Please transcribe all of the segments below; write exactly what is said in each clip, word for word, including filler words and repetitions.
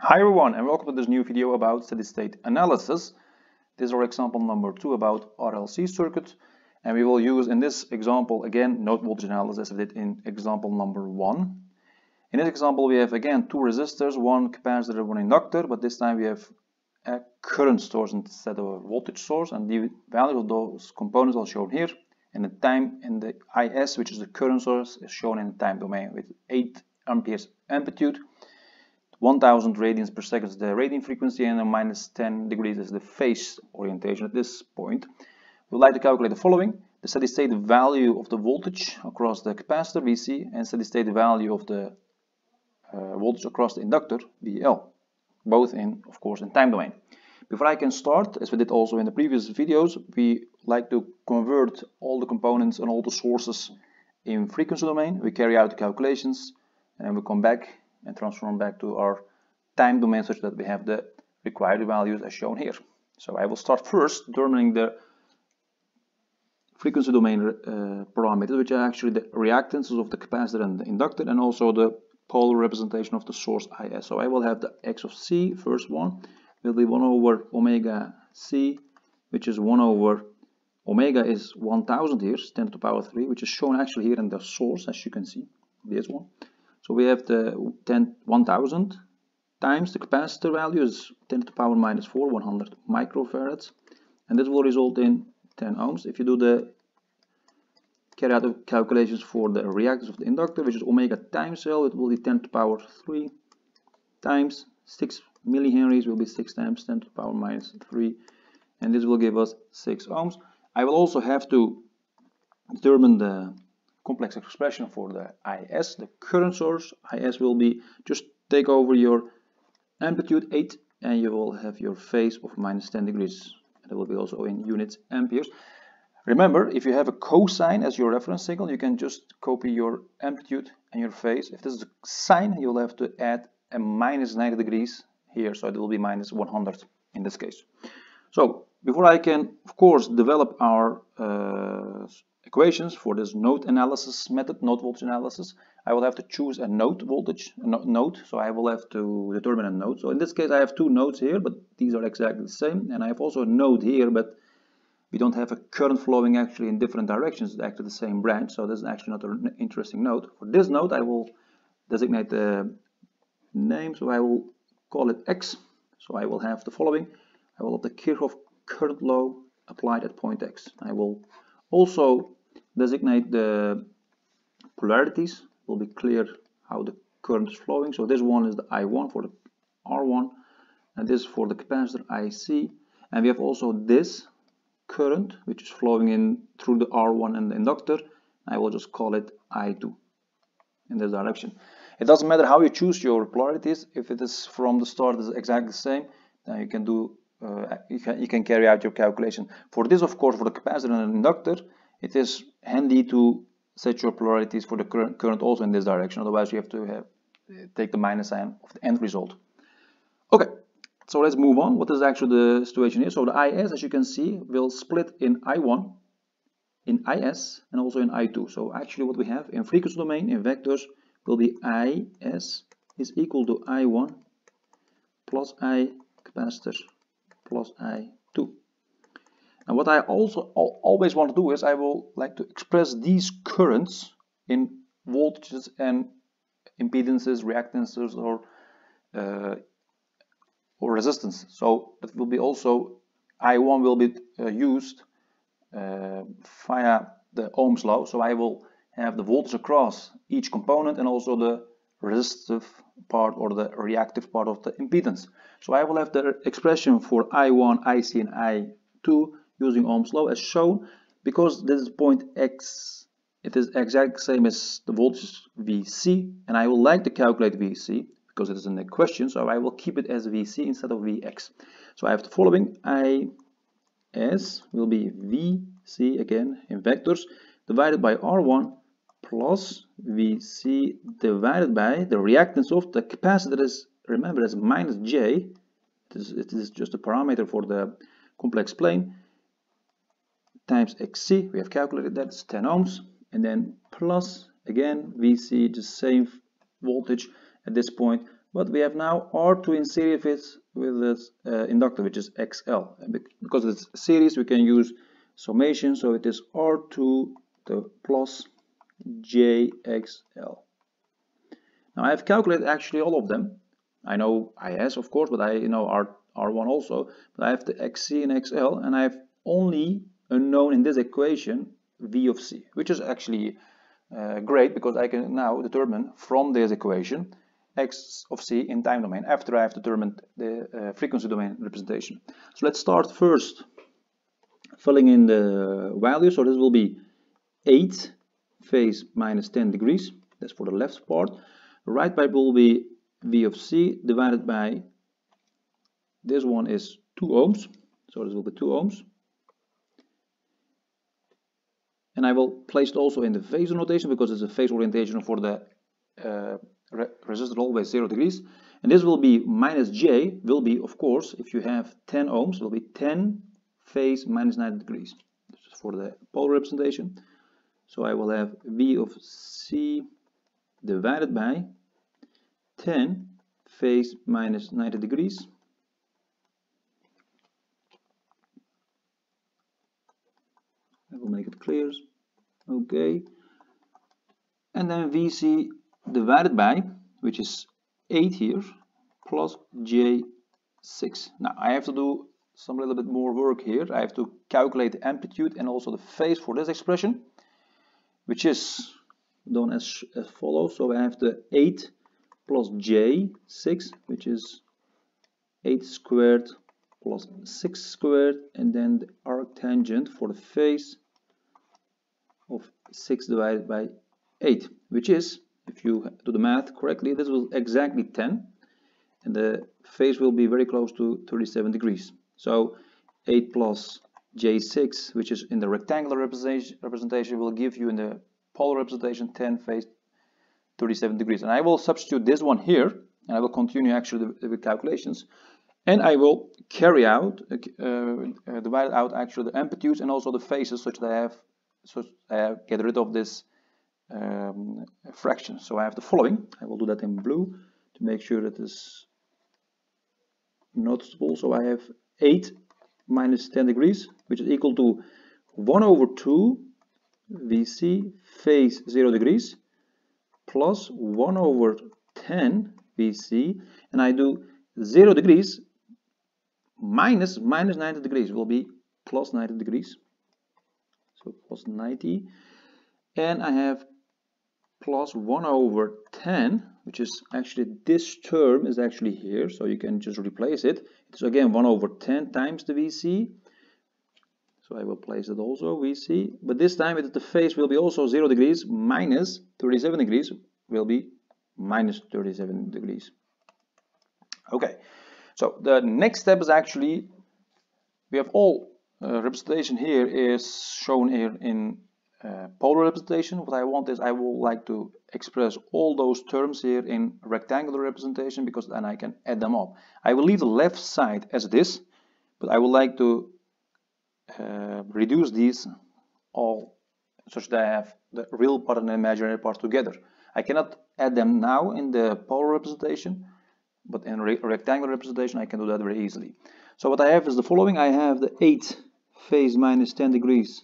Hi everyone, and welcome to this new video about steady state analysis. This is our example number two about R L C circuits, and we will use in this example again node voltage analysis as we did in example number one. In this example we have again two resistors, one capacitor, one inductor, but this time we have a current source instead of a voltage source, and the values of those components are shown here, and the time in the I S, which is the current source, is shown in the time domain with eight amperes amplitude. one thousand radians per second is the radian frequency, and then minus ten degrees is the phase orientation at this point. We would like to calculate the following: the steady state value of the voltage across the capacitor V C and steady state value of the uh, voltage across the inductor V L, both in, of course, in time domain. Before I can start, as we did also in the previous videos, we like to convert all the components and all the sources in frequency domain. We carry out the calculations and we come back and transform back to our time domain such that we have the required values as shown here. So I will start first determining the frequency domain uh, parameters, which are actually the reactances of the capacitor and the inductor, and also the polar representation of the source I S. So I will have the x of c, first one, will be one over omega c, which is one over, omega is one thousand here, ten to the power three, which is shown actually here in the source, as you can see, this one. So we have the ten, one thousand times the capacitor value is ten to the power minus four, one hundred microfarads, and this will result in ten ohms. If you do the carry out of calculations for the reactance of the inductor, which is omega times L, it will be ten to the power three times six millihenries, will be six times ten to the power minus three, and this will give us six ohms. I will also have to determine the complex expression for the I S, the current source. I S will be, just take over your amplitude eight and you will have your phase of minus ten degrees. That will be also in units amperes. Remember, if you have a cosine as your reference signal, you can just copy your amplitude and your phase. If this is a sine, you'll have to add a minus ninety degrees here, so it will be minus one hundred in this case. So before I can, of course, develop our uh, equations for this node analysis method, node voltage analysis, I will have to choose a node voltage node, so I will have to determine a node. So in this case I have two nodes here, but these are exactly the same, and I have also a node here, but we don't have a current flowing actually in different directions, it's actually the same branch, so this is actually not an interesting node. For this node I will designate the name, so I will call it X. So I will have the following: I will have the Kirchhoff current law applied at point X. I will also designate the polarities, it will be clear how the current is flowing. So this one is the I one for the R one, and this for the capacitor I C, and we have also this current which is flowing in through the R one and the inductor. I will just call it I two in this direction. It doesn't matter how you choose your polarities, if it is from the start is exactly the same, then you can do Uh, you, can, you can carry out your calculation. For this, of course, for the capacitor and inductor, it is handy to set your polarities for the current, current also in this direction, otherwise you have to have, take the minus sign of the end result. Okay, so let's move on. What is actually the situation here? So the I S, as you can see, will split in I one, in I S, and also in I two. So actually what we have in frequency domain, in vectors, will be I S is equal to I one plus I capacitor plus I two. And what I also always want to do is I will like to express these currents in voltages and impedances, reactances, or uh, or resistance. So that will be also I one will be uh, used uh, via the Ohm's law. So I will have the voltage across each component and also the resistive part or the reactive part of the impedance. So I will have the expression for I one, I C, and I two using Ohm's law as shown. Because this is point X, it is exact same as the voltage V C, and I will like to calculate V C because it is in the question, so I will keep it as V C instead of V X. So I have the following: I S will be V C again in vectors divided by R one plus V C divided by the reactance of the capacitor is, remember, is minus J. It is, it is just a parameter for the complex plane, times Xc, we have calculated that, it's ten ohms, and then plus again V C, the same voltage at this point But we have now R two in series with this uh, inductor, which is X L. And because it's series, we can use summation. So it is R two to plus J X L. Now I have calculated actually all of them. I know I S, of course, but I know R, R one also. But I have the X C and X L, and I have only unknown in this equation V of C, which is actually uh, great, because I can now determine from this equation X of C in time domain after I have determined the uh, frequency domain representation. So let's start first filling in the value. So this will be eight phase minus ten degrees. That's for the left part. The right part will be V of C divided by, this one is two ohms. So this will be two ohms. And I will place it also in the phasor notation, because it's a phase orientation for the uh, Re resistor always zero degrees, and this will be minus J, will be, of course, if you have ten ohms, will be ten phase minus ninety degrees. This is for the polar representation. So I will have V of C divided by ten phase minus ninety degrees. I will make it clear. Okay. And then V C divided by, which is eight here, plus J six. Now I have to do some little bit more work here. I have to calculate the amplitude and also the phase for this expression, which is done as, as follows. So I have the eight plus J six, which is eight squared plus six squared, and then the arctangent for the phase of six divided by eight, which is, if you do the math correctly, this will exactly ten, and the phase will be very close to thirty-seven degrees. So eight plus J six, which is in the rectangular representation, representation will give you in the polar representation ten phase thirty-seven degrees. And I will substitute this one here, and I will continue actually the, the calculations, and I will carry out, uh, uh, divide out actually the amplitudes and also the phases, such that I have, such I have get rid of this Um, fraction. So I have the following. I will do that in blue to make sure that is noticeable. So I have eight minus ten degrees, which is equal to one over two V C phase zero degrees plus one over ten V C, and I do zero degrees minus minus ninety degrees will be plus ninety degrees. So plus ninety, and I have plus one over ten, which is actually, this term is actually here, so you can just replace it. It's again one over ten times the V C, so I will place it also V C, but this time it, the phase will be also zero degrees minus thirty-seven degrees will be minus thirty-seven degrees. Okay, so the next step is actually, we have all uh, representation here is shown here in Uh, polar representation. What I want is, I will like to express all those terms here in rectangular representation, because then I can add them up. I will leave the left side as this, but I would like to uh, reduce these all such that I have the real part and the imaginary part together. I cannot add them now in the polar representation, but in re rectangular representation I can do that very easily. So what I have is the following. I have the eight phase minus ten degrees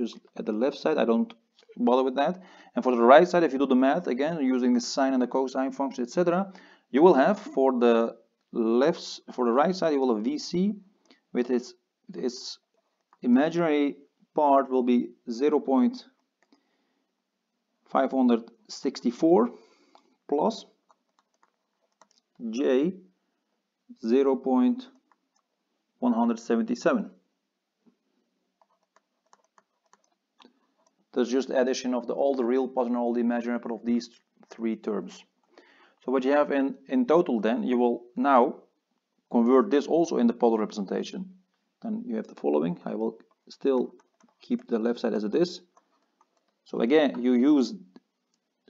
just at the left side, I don't bother with that. And for the right side, if you do the math, again, using the sine and the cosine function, et cetera, you will have for the left, for the right side, you will have V C with its, its imaginary part will be zero point five six four plus J zero point one seven seven. That's just the addition of the, all the real part and all the imaginary part of these three terms. So what you have in, in total then, you will now convert this also in the polar representation. And you have the following. I will still keep the left side as it is. So again, you use,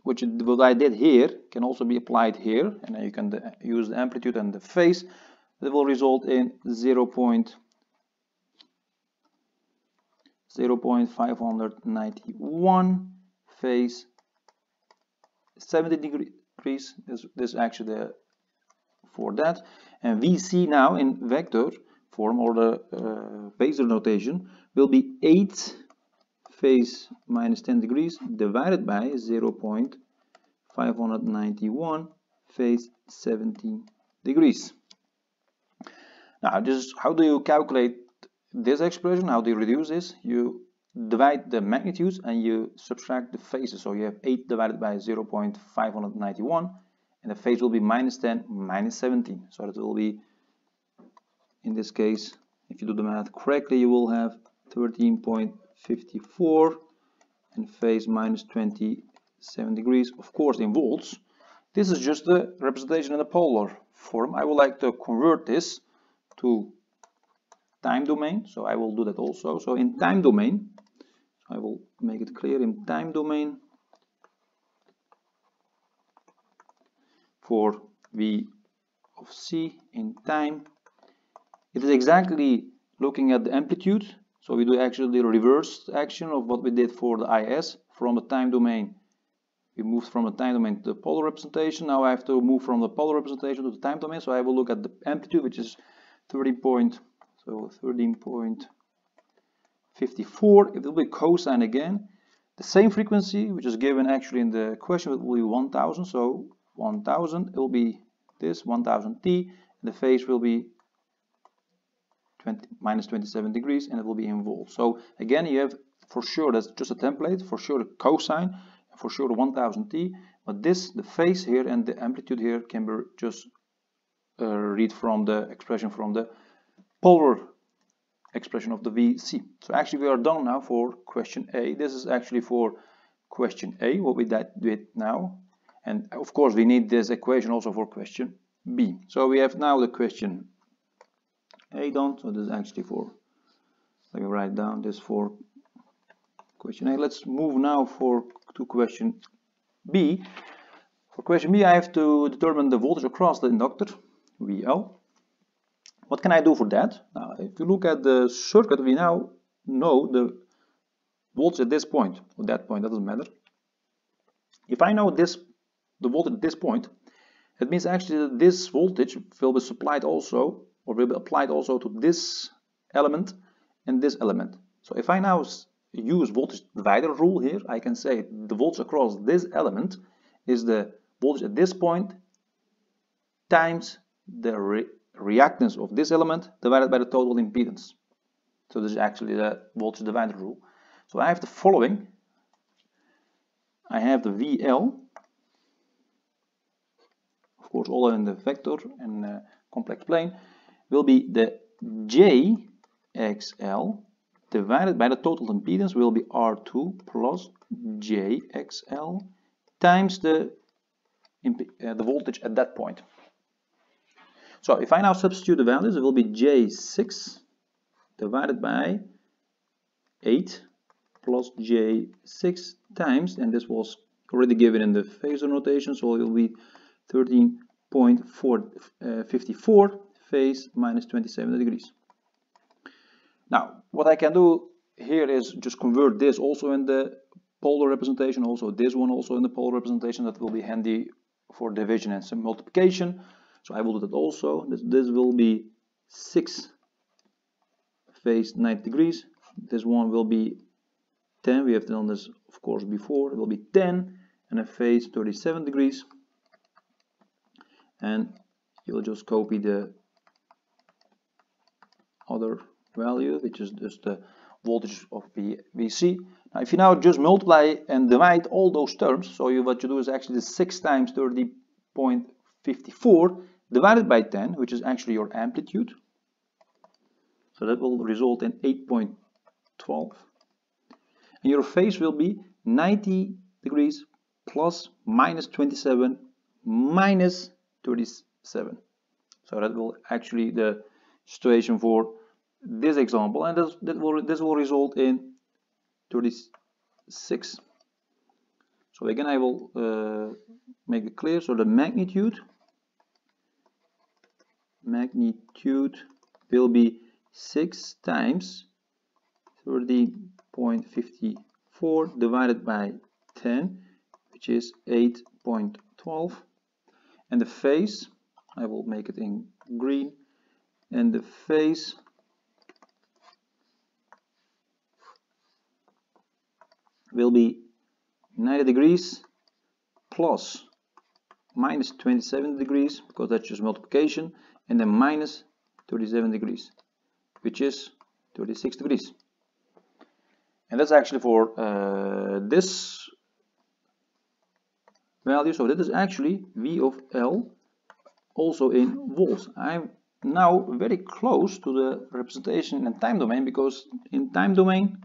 which what I did here can also be applied here. And then you can use the amplitude and the phase. That will result in zero point zero point five nine one phase seventy degrees. This, this is actually the for that. And V C now in vector form, or the uh, Phasor notation, will be eight phase minus ten degrees divided by zero point five nine one phase seventeen degrees. Now, this is, how do you calculate this expression? How do you reduce this? You divide the magnitudes and you subtract the phases. So you have eight divided by zero point five nine one, and the phase will be minus ten minus seventeen. So that will be, in this case, if you do the math correctly, you will have thirteen point five four and phase minus twenty-seven degrees, of course in volts. This is just the representation in the polar form. I would like to convert this to time domain, so I will do that also. So in time domain, I will make it clear, in time domain for V of C in time, it is exactly looking at the amplitude. So we do actually the reverse action of what we did for the I S. From the time domain, we moved from the time domain to the polar representation. Now I have to move from the polar representation to the time domain. So I will look at the amplitude, which is thirty point, so thirteen point five four. It will be cosine again. The same frequency, which is given actually in the question, it will be one thousand. So one thousand, it will be this one thousand T. The phase will be minus twenty-seven degrees, and it will be in volts. So again, you have, for sure, that's just a template, for sure the cosine, for sure the one thousand T, but this, the phase here and the amplitude here, can be just uh, read from the expression, from the polar expression of the V C. So actually we are done now for question A. This is actually for question A, what we did now, and of course we need this equation also for question B. So we have now the question A done. So this is actually for, let me write down this for question A. Let's move now for to question B. For question B, I have to determine the voltage across the inductor, V L. What can I do for that? Now, if you look at the circuit, we now know the voltage at this point, or that point, that doesn't matter. If I know this, the voltage at this point, it means actually that this voltage will be supplied also, or will be applied also to this element and this element. So if I now use voltage divider rule here, I can say the voltage across this element is the voltage at this point times the re reactance of this element divided by the total impedance. So this is actually the voltage divider rule. So I have the following. I have the V L, of course all in the vector and uh, complex plane, will be the J X L divided by the total impedance, will be R two plus J X L times the, uh, the voltage at that point. So if I now substitute the values, it will be J six divided by eight plus J six times, and this was already given in the Phasor notation, so it will be thirteen point five four phase minus twenty-seven degrees. Now, what I can do here is just convert this also in the polar representation, also this one also in the polar representation. That will be handy for division and some multiplication. So I will do that also. This, this will be six phase ninety degrees. This one will be ten. We have done this, of course, before. It will be ten and a phase thirty-seven degrees. And you'll just copy the other value, which is just the voltage of V C. Now, if you now just multiply and divide all those terms, so you, what you do is actually six times thirty point five four divided by ten, which is actually your amplitude. So that will result in eight point one two. And your phase will be ninety degrees plus minus twenty-seven minus thirty-seven. So that will actually the situation for this example, and this, that will, this will result in thirty-six. So again, I will uh, make it clear. So the magnitude magnitude will be six times thirteen point five four divided by ten, which is eight point one two. And the phase I will make it in green, and the phase will be ninety degrees plus minus twenty-seven degrees, because that's just multiplication, and then minus thirty-seven degrees, which is thirty-six degrees. And that's actually for uh, this value. So that is actually V of L, also in volts. I'm now very close to the representation in time domain, because in time domain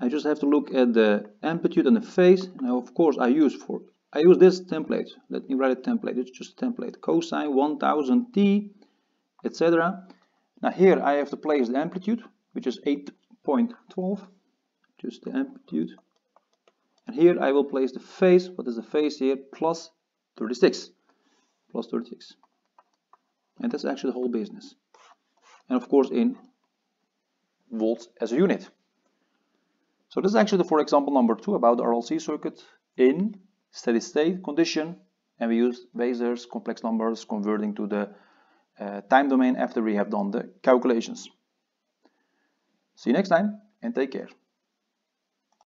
I just have to look at the amplitude and the phase. Now, of course, I use for I use this template. Let me write a template. It's just a template. Cosine one thousand t, et cetera. Now here I have to place the amplitude, which is eight point one two, just the amplitude. And here I will place the phase. What is the phase here? Plus thirty-six, plus thirty-six. And that's actually the whole business. And of course in volts as a unit. So this is actually, for example, number two about the R L C circuit in steady state condition, and we use Phasors, complex numbers, converting to the uh, time domain after we have done the calculations. See you next time, and take care.